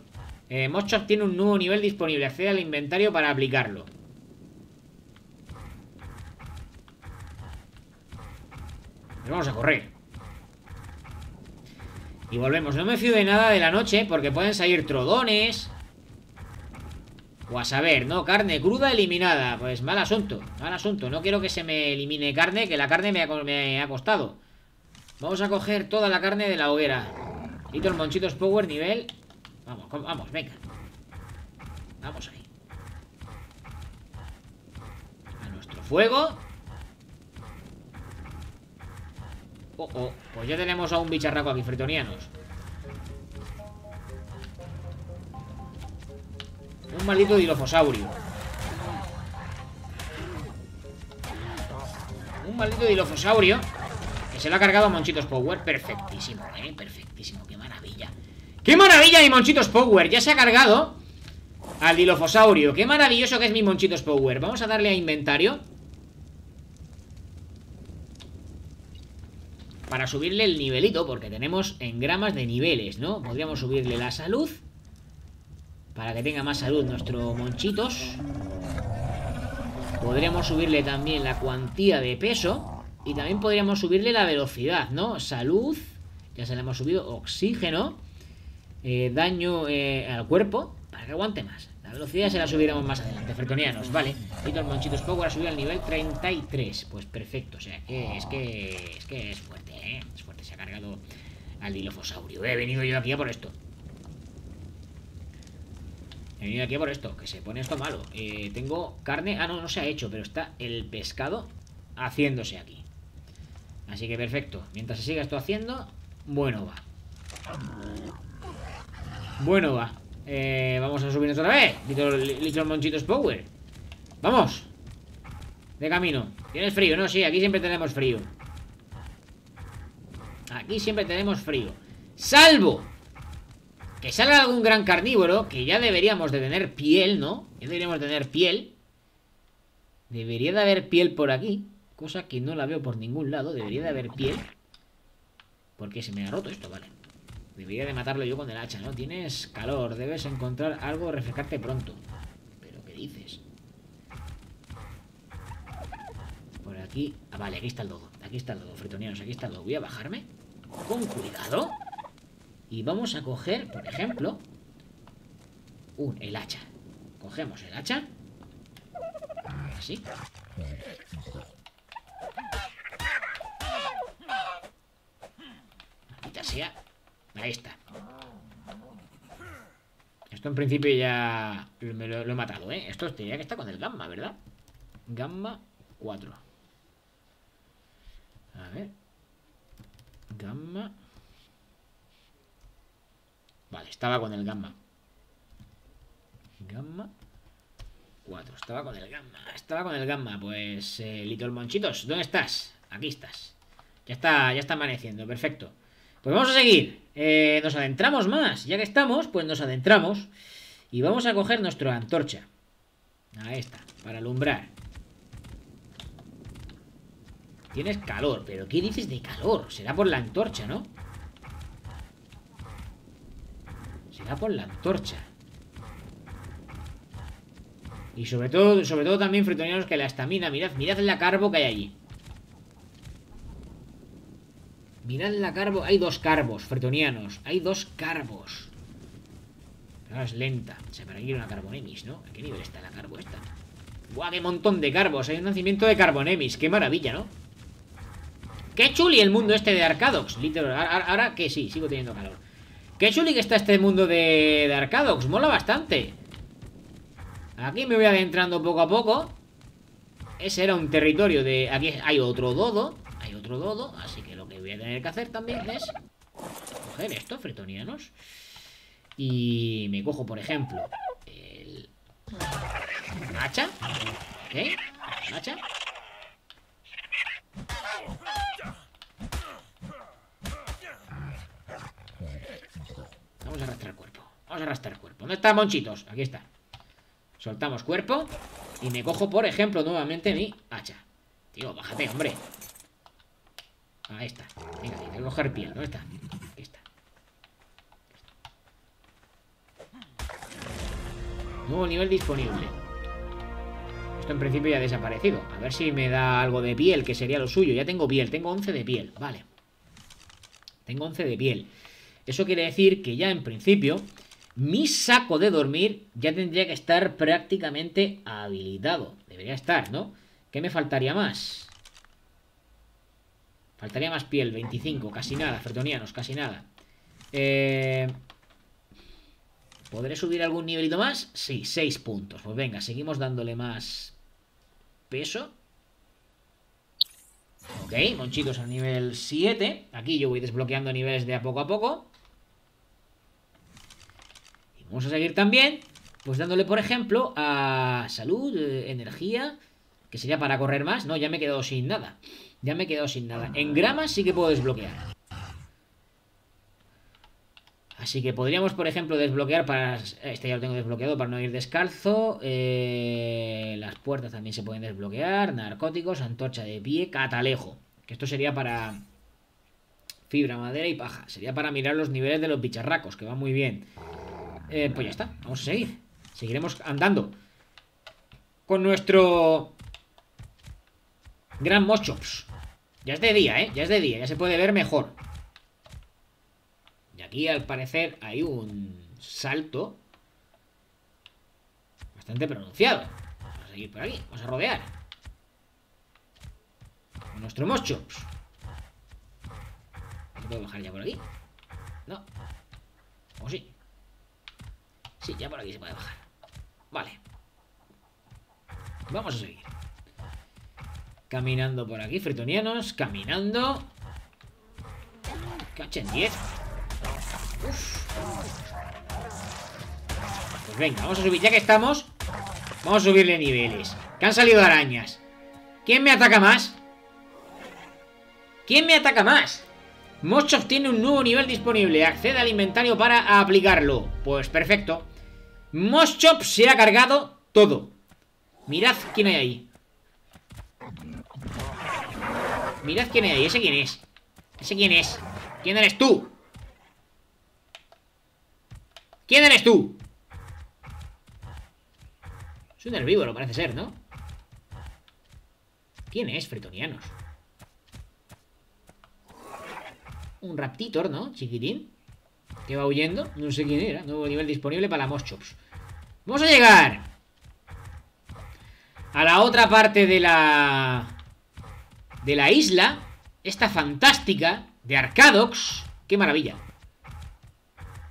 Moschops tiene un nuevo nivel disponible. Accede al inventario para aplicarlo. Nos vamos a correr. Y volvemos. No me fío de nada de la noche, porque pueden salir trodones. O a saber, ¿no? Carne cruda eliminada. Pues mal asunto, mal asunto. No quiero que se me elimine carne, que la carne me ha costado. Vamos a coger toda la carne de la hoguera. Little Monchitos Power nivel... Vamos, vamos, venga. Vamos ahí. A nuestro fuego. Oh, oh. Pues ya tenemos a un bicharraco aquí, fritonianos. Un maldito dilofosaurio. Un maldito dilofosaurio que se lo ha cargado a Monchitos Power. Perfectísimo, perfectísimo. Qué maravilla. ¡Qué maravilla mi Monchitos Power! Ya se ha cargado al dilofosaurio. Qué maravilloso que es mi Monchitos Power. Vamos a darle a inventario para subirle el nivelito, porque tenemos en gramas de niveles, ¿no? Podríamos subirle la salud para que tenga más salud nuestro Monchitos. Podríamos subirle también la cuantía de peso. Y también podríamos subirle la velocidad, ¿no? Salud, ya se le hemos subido. Oxígeno, daño al cuerpo, para que aguante más. La velocidad se la subiremos más adelante, fretonianos, vale. Y los Monchitos Power ha subido al nivel 33. Pues perfecto, o sea, es fuerte, ¿eh? Es fuerte, se ha cargado al dilofosaurio. He venido yo aquí a por esto. He venido aquí a por esto, que se pone esto malo. Tengo carne, ah no, no se ha hecho, pero está el pescado haciéndose aquí. Así que perfecto, mientras se siga esto haciendo, bueno va. Bueno va. Vamos a subirnos otra vez, Little Monchitos Power. Vamos. De camino. ¿Tienes frío? No, sí, aquí siempre tenemos frío. Aquí siempre tenemos frío. Salvo que salga algún gran carnívoro, que ya deberíamos de tener piel, ¿no? Ya deberíamos de tener piel. Debería de haber piel por aquí, cosa que no la veo por ningún lado. Debería de haber piel. Porque se me ha roto esto, vale. Debería de matarlo yo con el hacha, ¿no? Tienes calor, debes encontrar algo, refrescarte pronto. ¿Pero qué dices? Por aquí... Ah, vale, aquí está el dodo. Aquí está el dodo, fritonianos, aquí está el dodo. Voy a bajarme con cuidado. Y vamos a coger, por ejemplo, el hacha. Cogemos el hacha. Así. Maldita sea. Ahí está. Esto en principio ya lo he matado, ¿eh? Esto tenía que estar con el gamma, ¿verdad? Gamma 4. A ver. Gamma. Vale, estaba con el gamma. Gamma 4, estaba con el gamma. Estaba con el gamma, pues Little Monchitos, ¿dónde estás? Aquí estás. Ya está amaneciendo, perfecto. Pues vamos a seguir, nos adentramos más. Ya que estamos, pues nos adentramos. Y vamos a coger nuestra antorcha. Ahí está, para alumbrar. Tienes calor, pero ¿qué dices de calor? Será por la antorcha, ¿no? Será por la antorcha. Y sobre todo también, fritonianos, que la estamina, mirad la carbo que hay allí. Mirad la carbo, hay dos carbos, fretonianos. Hay dos carbos. Pero es lenta. O sea, para aquí una carbonemis, ¿no? ¿A qué nivel está la carbo esta? ¡Guau, qué montón de carbos! Hay un nacimiento de carbonemis. ¡Qué maravilla!, ¿no? ¡Qué chuli el mundo este de Arcadox! Literal, ahora que sí, sigo teniendo calor. ¡Qué chuli que está este mundo de Arcadox! ¡Mola bastante! Aquí me voy adentrando poco a poco. Ese era un territorio de... Aquí hay otro dodo. Hay otro dodo, así que lo que voy a tener que hacer también es coger esto, fretonianos. Y me cojo, por ejemplo, el hacha. ¿Ok? El hacha. Vamos a arrastrar cuerpo. Vamos a arrastrar cuerpo. ¿Dónde está Monchitos? Aquí está. Soltamos cuerpo. Y me cojo, por ejemplo, nuevamente mi hacha. Tío, bájate, hombre. Ahí está. Venga, tengo que coger piel. ¿Dónde está? Aquí está. Nuevo nivel disponible. Esto Esto en principio ya ha desaparecido. A ver si me da algo de piel, que sería lo suyo. Ya tengo piel, tengo 11 de piel. Vale. Tengo 11 de piel. Eso quiere decir que ya en principio mi saco de dormir ya tendría que estar prácticamente habilitado. Debería estar, ¿no? ¿Qué me faltaría más? Faltaría más piel, 25. Casi nada, fretonianos, casi nada. ¿Podré subir algún nivelito más? Sí, 6 puntos. Pues venga, seguimos dándole más peso. Ok, monchitos al nivel 7. Aquí yo voy desbloqueando niveles de a poco. Y vamos a seguir también, pues dándole, por ejemplo, a salud, energía, que sería para correr más. No, ya me he quedado sin nada. Ya me he quedado sin nada. En gramas sí que puedo desbloquear. Así que podríamos, por ejemplo, desbloquear para... Este ya lo tengo desbloqueado para no ir descalzo. Las puertas también se pueden desbloquear. Narcóticos, antorcha de pie, catalejo. Que esto sería para fibra, madera y paja. Sería para mirar los niveles de los bicharracos, que va muy bien. Pues ya está, vamos a seguir. Seguiremos andando con nuestro gran Mochops. Ya es de día, ¿eh? Ya es de día, ya se puede ver mejor. Aquí al parecer hay un salto bastante pronunciado. Vamos a seguir por aquí, vamos a rodear nuestro Mochops. ¿No puedo bajar ya por aquí? No. ¿O sí? Sí, ya por aquí se puede bajar. Vale. Vamos a seguir caminando por aquí, fritonianos. Caminando. Cachen 10. Uf. Pues venga, vamos a subir. Ya que estamos, vamos a subirle niveles. Que han salido arañas. ¿Quién me ataca más? ¿Quién me ataca más? Mochops tiene un nuevo nivel disponible. Accede al inventario para aplicarlo. Pues perfecto. Mochops se ha cargado todo. Mirad quién hay ahí. Mirad quién hay ahí. ¿Ese quién es? ¿Ese quién es? ¿Quién eres tú? ¿Quién eres tú? Es un herbívoro, parece ser, ¿no? ¿Quién es, fretonianos? Un raptitor, ¿no? Chiquitín. Que va huyendo. No sé quién era. Nuevo nivel disponible para Mochops. Vamos a llegar a la otra parte de la... isla. Esta fantástica de Arcadox. ¡Qué maravilla!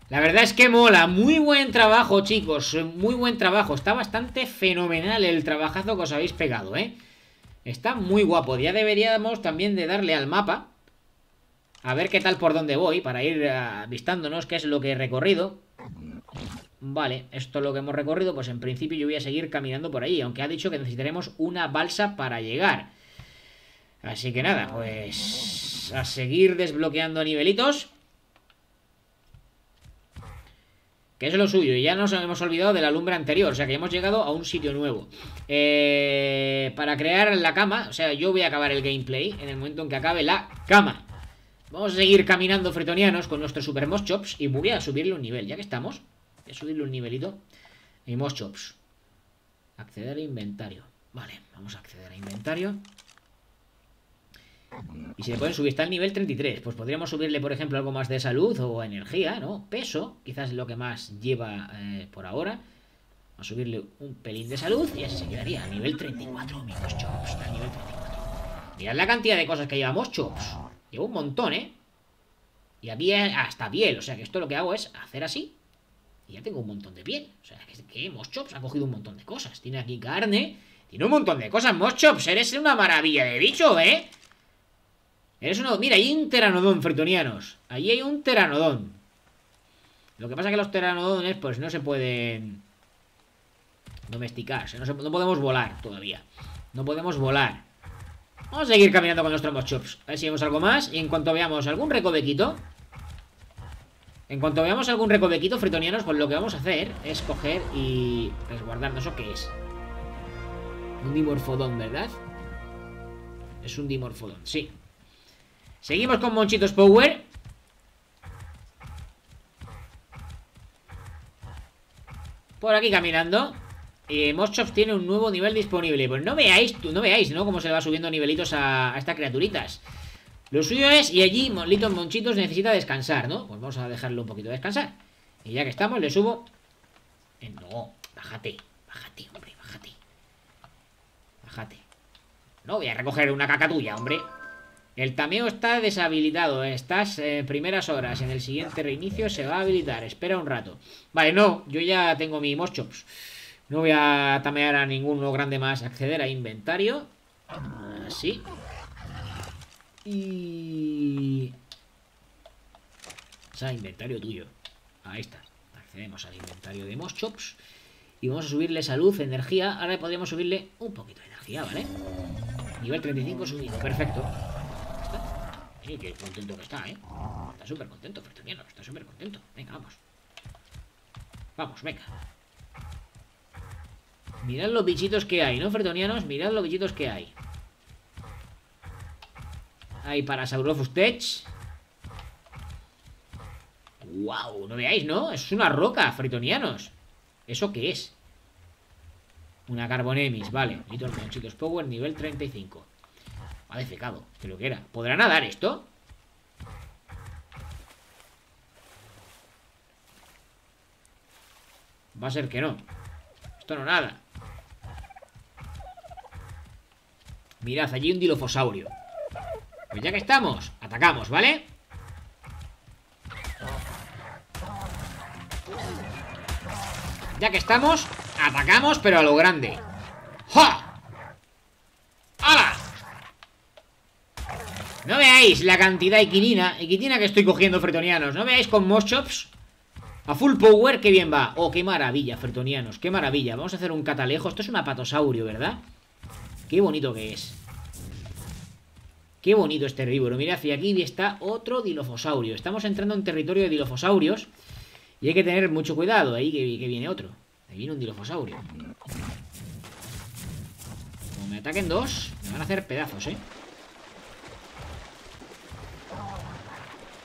La verdad es que mola, muy buen trabajo, chicos, muy buen trabajo. Está bastante fenomenal el trabajazo que os habéis pegado, ¿eh? Está muy guapo. Ya deberíamos también de darle al mapa, a ver qué tal por dónde voy, para ir avistándonos qué es lo que he recorrido. Vale, esto es lo que hemos recorrido. Pues en principio yo voy a seguir caminando por ahí, aunque ha dicho que necesitaremos una balsa para llegar. Así que nada, pues a seguir desbloqueando nivelitos, que es lo suyo. Y ya nos hemos olvidado de la lumbre anterior. O sea que ya hemos llegado a un sitio nuevo. Para crear la cama. O sea, yo voy a acabar el gameplay en el momento en que acabe la cama. Vamos a seguir caminando, fretonianos, con nuestros super Mochops. Y voy a subirle un nivel. Ya que estamos, voy a subirle un nivelito. Y Mochops. Acceder a inventario. Vale, vamos a acceder a inventario. Y se le pueden subir, está al nivel 33. Pues podríamos subirle, por ejemplo, algo más de salud o energía, ¿no? Peso, quizás es lo que más lleva por ahora. Vamos a subirle un pelín de salud y así se quedaría. A nivel 34, mi Mochops. A nivel 34. Mirad la cantidad de cosas que lleva Mochops. Lleva un montón, ¿eh? Y aquí hasta piel. O sea que esto lo que hago es hacer así. Y ya tengo un montón de piel. O sea que Mochops ha cogido un montón de cosas. Tiene aquí carne. Tiene un montón de cosas, Mochops. Eres una maravilla de bicho, ¿eh? Eres uno... Mira, hay un pteranodón, fretonianos. Allí hay un pteranodón. Lo que pasa es que los pteranodones pues no se pueden domesticar. No podemos volar todavía. No podemos volar. Vamos a seguir caminando con nuestros Mochops. A ver si vemos algo más. Y en cuanto veamos algún recovequito... fretonianos, pues lo que vamos a hacer es coger y resguardarnos. ¿Eso qué es? Un dimorfodón, ¿verdad? Es un dimorfodón, sí. Seguimos con Monchitos Power. Por aquí caminando. Moschov tiene un nuevo nivel disponible. Pues no veáis, ¿no? Cómo se va subiendo nivelitos a estas criaturitas. Lo suyo es, y allí Liton Monchitos necesita descansar, ¿no? Pues vamos a dejarlo un poquito de descansar. Y ya que estamos, le subo. No, bájate, bájate, hombre, bájate. Bájate. No voy a recoger una caca tuya, hombre. El tameo está deshabilitado. Estas primeras horas. En el siguiente reinicio se va a habilitar. Espera un rato. Vale, no, yo ya tengo mi Moschops. No voy a tamear a ninguno grande más. Acceder a inventario. Así. Y... o sea, inventario tuyo. Ahí está. Accedemos al inventario de Moschops. Y vamos a subirle salud, energía. Ahora podríamos subirle un poquito de energía, ¿vale? Nivel 35 subido. Perfecto. Sí, qué contento que está, ¿eh? Está súper contento, Fertoniano. Está súper contento. Venga, vamos. Vamos, venga. Mirad los bichitos que hay, ¿no, Fertonianos? Mirad los bichitos que hay. Hay para Saurophus Tech. ¡Wow! No veáis, ¿no? Es una roca, Fertonianos. ¿Eso qué es? Una Carbonemis, vale. Little Monchitos Power, nivel 35. Ha defecado, creo que era. ¿Podrá nadar esto? Va a ser que no. Esto no nada. Mirad, allí un dilofosaurio. Pues ya que estamos, atacamos, ¿vale? Ya que estamos, atacamos, pero a lo grande. ¡Ja! No veáis la cantidad de equinina que estoy cogiendo, Fertonianos. No veáis con Moschops a full power, qué bien va. Oh, qué maravilla, Fertonianos, qué maravilla. Vamos a hacer un catalejo. Esto es un apatosaurio, ¿verdad? Qué bonito que es. Qué bonito este herbívoro. Mirad, y aquí está otro dilofosaurio. Estamos entrando en territorio de dilofosaurios y hay que tener mucho cuidado. Ahí que viene otro. Ahí viene un dilofosaurio. Como me ataquen dos, me van a hacer pedazos, ¿eh?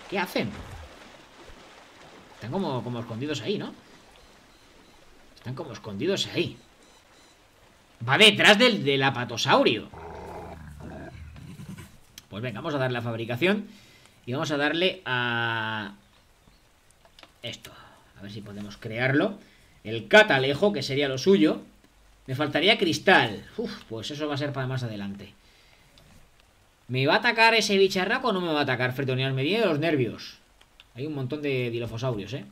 ¿Qué hacen? Están como escondidos ahí, ¿no? Están como escondidos ahí. Va detrás del apatosaurio. Pues venga, vamos a darle a fabricación. Y vamos a darle a... esto. A ver si podemos crearlo. El catalejo, que sería lo suyo. Me faltaría cristal. Uf, pues eso va a ser para más adelante. ¿Me va a atacar ese bicharraco o no me va a atacar, Fertonianos? Me viene los nervios. Hay un montón de dilofosaurios, ¿eh?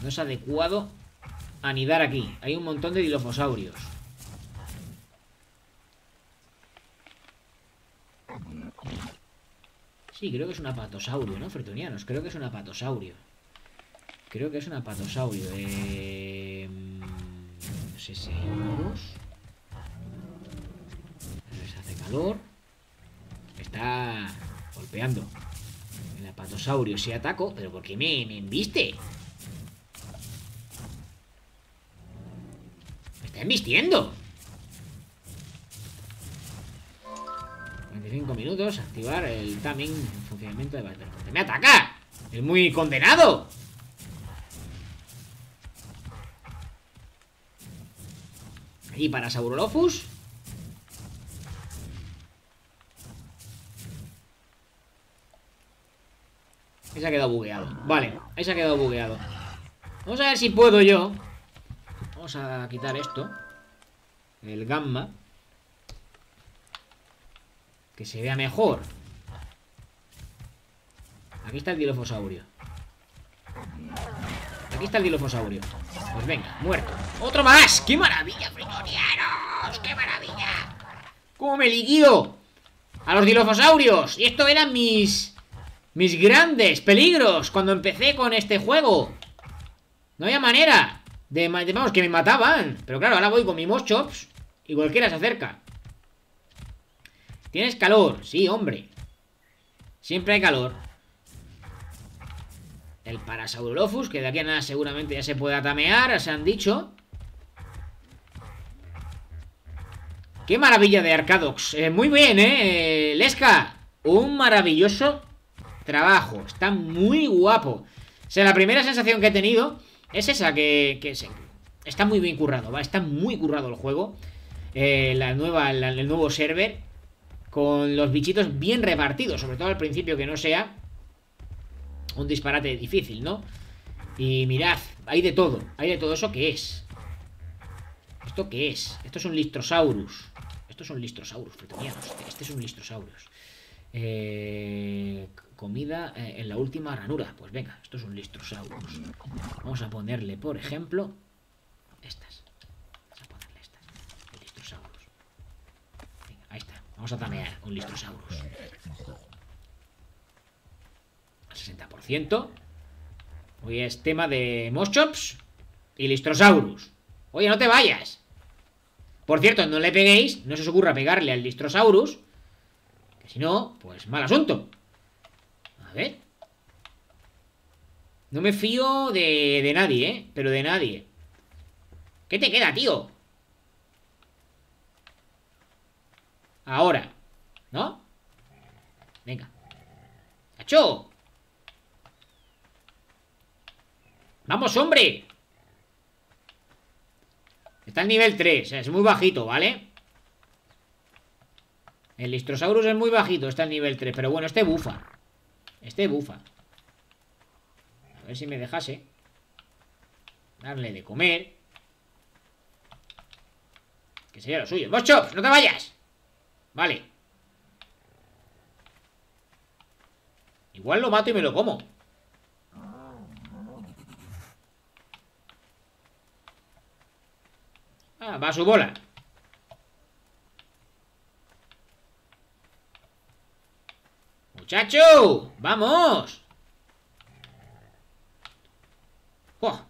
No es adecuado anidar aquí. Hay un montón de dilofosaurios. Sí, creo que es un apatosaurio, ¿no, Fertonianos? Creo que es un apatosaurio. Creo que es un apatosaurio. No sé si hay unos. Se hace calor. Está golpeando el apatosaurio. Si ataco, pero ¿por qué me embiste? Me está embistiendo. 25 minutos. Activar el taming. Funcionamiento de batalla. ¡Me ataca! ¡Es muy condenado! Y para Saurolophus. Ahí se ha quedado bugueado. Vale, ahí se ha quedado bugueado. Vamos a ver si puedo yo. Vamos a quitar esto. El gamma. Que se vea mejor. Aquí está el dilofosaurio. Aquí está el dilofosaurio. Pues venga, muerto. ¡Otro más! ¡Qué maravilla, Fertonianos! ¡Qué maravilla! ¡Cómo me liquido a los dilofosaurios! Y esto eran mis grandes peligros cuando empecé con este juego. No había manera de vamos, que me mataban. Pero claro, ahora voy con mi Moschops y cualquiera se acerca. ¿Tienes calor? Sí, hombre. Siempre hay calor. El Parasaurolophus, que de aquí a nada seguramente ya se pueda tamear, se han dicho. ¡Qué maravilla de Arcadox! Muy bien, ¿eh? Lesca, un maravilloso trabajo, está muy guapo. O sea, la primera sensación que he tenido es esa, que Está muy bien currado, ¿va? Está muy currado el juego. El nuevo server, con los bichitos bien repartidos, sobre todo al principio, que no sea un disparate difícil, ¿no? Y mirad, hay de todo. ¿Eso qué es? ¿Esto qué es? Esto es un Listrosaurus. Estos son Listrosaurus, fritonianos. Este es un Listrosaurus. Comida en la última ranura. Pues venga, esto es un Listrosaurus. Vamos a ponerle, por ejemplo, estas. Vamos a ponerle estas. El Listrosaurus. Venga, ahí está. Vamos a tamear un Listrosaurus. Al 60%. Hoy es tema de Moschops y Listrosaurus. Oye, no te vayas. Por cierto, no le peguéis. No se os ocurra pegarle al Listrosaurus, que si no, pues mal asunto. A ver. No me fío de nadie, ¿eh? Pero de nadie. ¿Qué te queda, tío? Ahora, ¿no? Venga. ¡Acho! ¡Vamos, hombre! Está al nivel 3, es muy bajito, ¿vale? El Listrosaurus es muy bajito, está al nivel 3. Pero bueno, este bufa. Este bufa. A ver si me dejase darle de comer, que sería lo suyo. ¡Moschops, no te vayas! Vale. Igual lo mato y me lo como. Ah, va a su bola. ¡Muchacho! ¡Vamos! ¡Oh!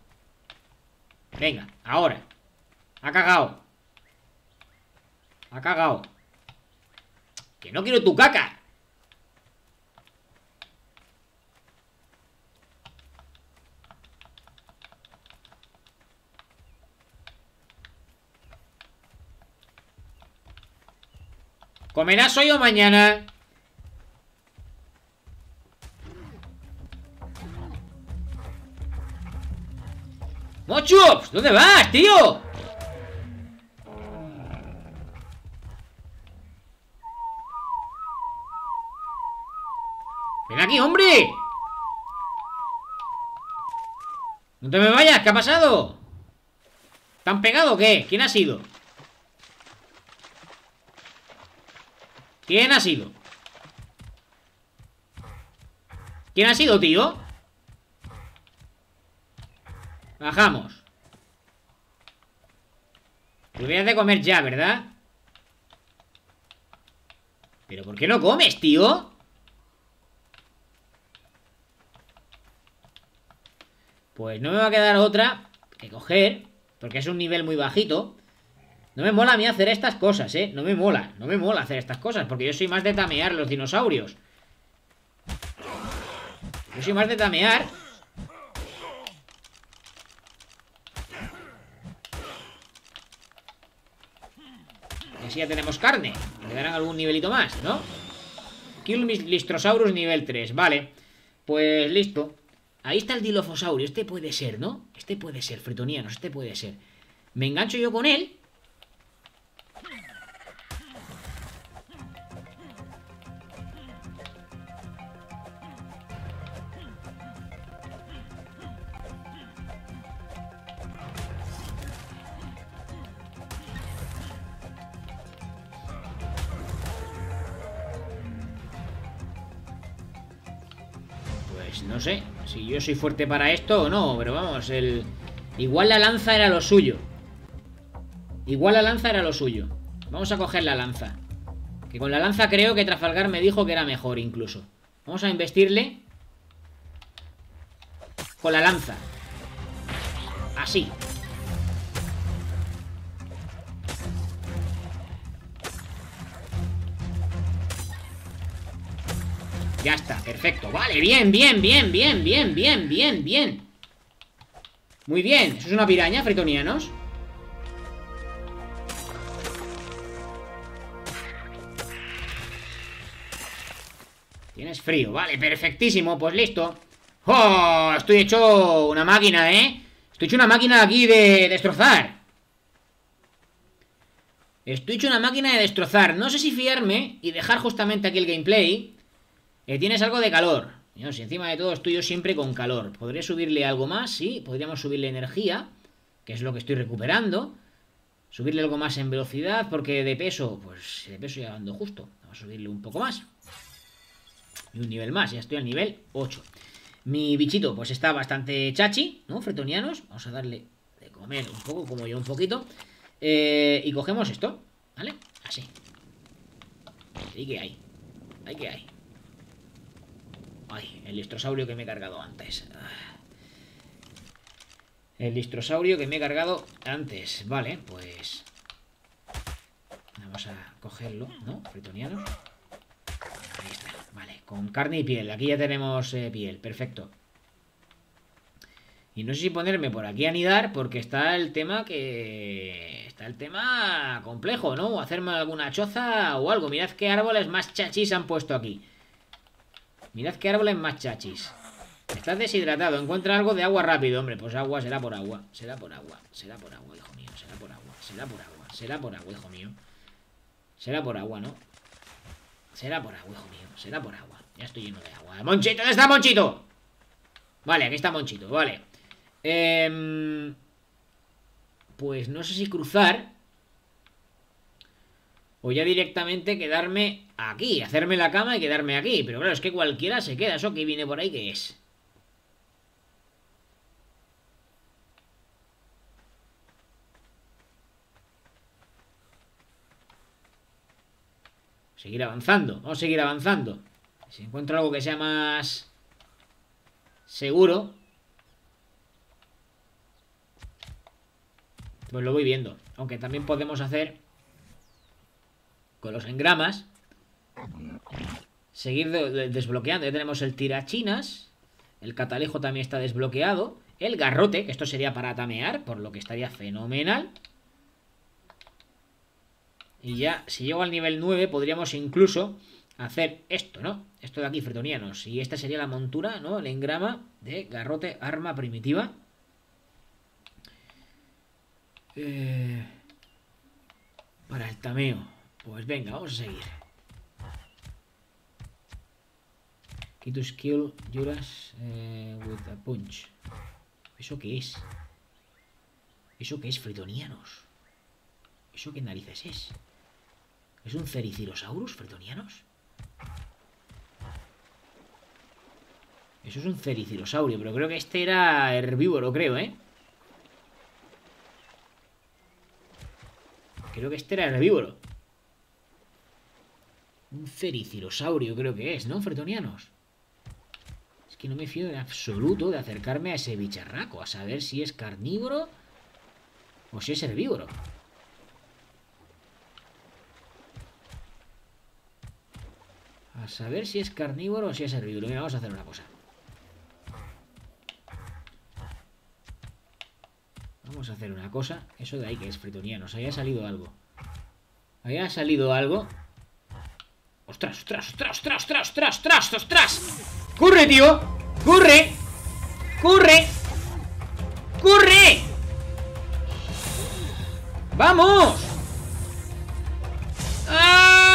Venga, ahora. Ha cagado. Ha cagado. ¡Que no quiero tu caca! ¿Comerás hoy o mañana? ¡Moschops! ¿Dónde vas, tío? ¡Ven aquí, hombre! ¡No te me vayas! ¿Qué ha pasado? ¿Tan pegado o qué? ¿Quién ha sido? ¿Quién ha sido? ¿Quién ha sido, tío? Bajamos. Deberías de comer ya, ¿verdad? ¿Pero por qué no comes, tío? Pues no me va a quedar otra que coger, porque es un nivel muy bajito. No me mola a mí hacer estas cosas, ¿eh? No me mola, no me mola hacer estas cosas, porque yo soy más de tamear los dinosaurios. Yo soy más de tamear. Y así ya tenemos carne. Le darán algún nivelito más, ¿no? Kill Listrosaurus nivel 3, vale. Pues listo. Ahí está el Dilophosaurus. Este puede ser, ¿no? Este puede ser, fritonianos, este puede ser. Me engancho yo con él. No sé si yo soy fuerte para esto o no, pero vamos, igual la lanza era lo suyo. Igual la lanza era lo suyo. Vamos a coger la lanza, que con la lanza creo que Trafalgar me dijo que era mejor incluso. Vamos a investirle con la lanza. Así. Ya está, perfecto, vale, bien, bien, bien, bien, bien, bien, bien, bien. Muy bien, eso es una piraña, fritonianos. Tienes frío, vale, perfectísimo, pues listo. ¡Oh! Estoy hecho una máquina, ¿eh? Estoy hecho una máquina aquí de destrozar. Estoy hecho una máquina de destrozar. No sé si fiarme y dejar justamente aquí el gameplay. Tienes algo de calor. No sé, encima de todo estoy yo siempre con calor. Podría subirle algo más, sí. Podríamos subirle energía, que es lo que estoy recuperando. Subirle algo más en velocidad, porque de peso, pues de peso ya ando justo. Vamos a subirle un poco más. Y un nivel más, ya estoy al nivel 8. Mi bichito, pues está bastante chachi, ¿no? Fretonianos. Vamos a darle de comer un poco, como yo un poquito. Y cogemos esto, ¿vale? Así. ¿Y qué hay? ¿Ahí qué hay? Ay, el listrosaurio que me he cargado antes. El listrosaurio que me he cargado antes. Vale, pues vamos a cogerlo, ¿no? Fritonianos. Ahí está, vale, con carne y piel. Aquí ya tenemos piel, perfecto. Y no sé si ponerme por aquí a anidar, porque está el tema que... está el tema complejo, ¿no? O hacerme alguna choza o algo. Mirad qué árboles más chachis han puesto aquí. Mirad qué árboles más chachis. Estás deshidratado, encuentra algo de agua rápido. Hombre, pues agua, será por agua. Será por agua, será por agua, hijo mío. Será por agua, será por agua, será por agua, hijo mío. Será por agua, ¿no? Será por agua, hijo mío. Será por agua, ya estoy lleno de agua. ¡Monchito! ¿Dónde está Monchito? Vale, aquí está Monchito, vale. Pues no sé si cruzar o ya directamente quedarme aquí, hacerme la cama y quedarme aquí. Pero claro, es que cualquiera se queda. Eso que viene por ahí, ¿qué es? Seguir avanzando, vamos a seguir avanzando. Si encuentro algo que sea más seguro, pues lo voy viendo. Aunque también podemos hacer con los engramas, seguir desbloqueando. Ya tenemos el tirachinas. El catalejo también está desbloqueado. El garrote, que esto sería para tamear, por lo que estaría fenomenal. Y ya, si llego al nivel 9, podríamos incluso hacer esto, ¿no? Esto de aquí, fretonianos. Y esta sería la montura, ¿no? El engrama de garrote, arma primitiva. Para el tameo. Pues venga, vamos a seguir. Key to skill Juras with a punch. ¿Eso qué es? ¿Eso qué es, fretonianos? ¿Eso qué narices es? ¿Es un cericirosaurus, fretonianos? Eso es un cericirosaurio, pero creo que este era herbívoro, creo, ¿eh? Creo que este era herbívoro. Un cericirosaurio creo que es, ¿no, fretonianos? Es que no me fío en absoluto de acercarme a ese bicharraco, a saber si es carnívoro o si es herbívoro. A saber si es carnívoro o si es herbívoro. Mira, vamos a hacer una cosa. Vamos a hacer una cosa. Eso de ahí que es, fretonianos. Ahí ha salido algo. Ahí ha salido algo. ¡Ostras, ostras, ostras, ostras, ostras, ostras, ostras, ostras! ¡Corre, tío! ¡Corre! ¡Corre! ¡Corre! ¡Vamos! ¡Ah!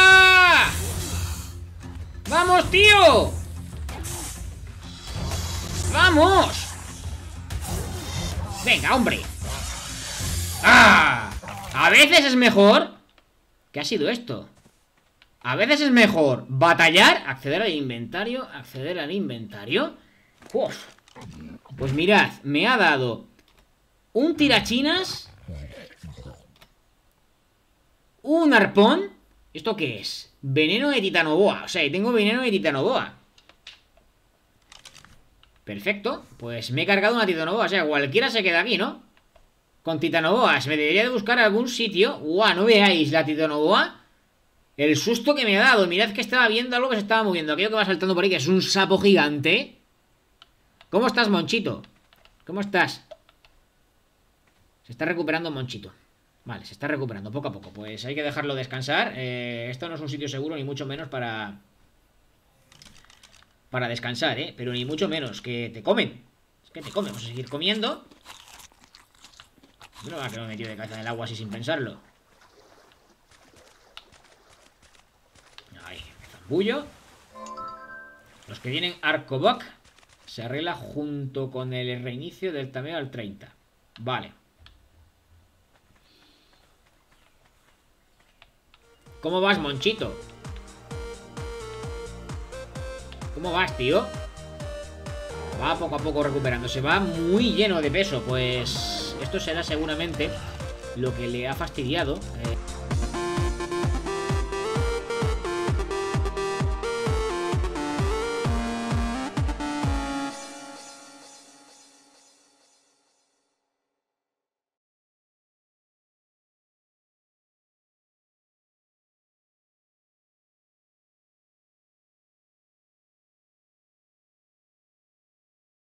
¡Vamos, tío! ¡Vamos! ¡Venga, hombre! ¡Ah! A veces es mejor. ¿Qué ha sido esto? A veces es mejor batallar, acceder al inventario, Uf. Pues mirad, me ha dado un tirachinas, un arpón. ¿Esto qué es? Veneno de titanoboa. O sea, tengo veneno de titanoboa. Perfecto. Pues me he cargado una titanoboa. O sea, cualquiera se queda aquí, ¿no? Con titanoboas. Me debería de buscar algún sitio. ¡Guau! No veáis la titanoboa. El susto que me ha dado. Mirad que estaba viendo algo que se estaba moviendo. Aquello que va saltando por ahí, que es un sapo gigante. ¿Cómo estás, Monchito? ¿Cómo estás? Se está recuperando Monchito. Vale, se está recuperando poco a poco. Pues hay que dejarlo descansar. Esto no es un sitio seguro, ni mucho menos para... para descansar, ¿eh? Pero ni mucho menos. Que te comen. Es que te comen. Vamos a seguir comiendo. Yo no me creo que me tiro de cabeza en el agua así sin pensarlo. Ahí, me zambullo. Los que tienen Arcobuck se arregla junto con el reinicio del tamaño al 30. Vale. ¿Cómo vas, Monchito? ¿Cómo vas, tío? Va poco a poco recuperándose. Va muy lleno de peso. Pues esto será seguramente lo que le ha fastidiado.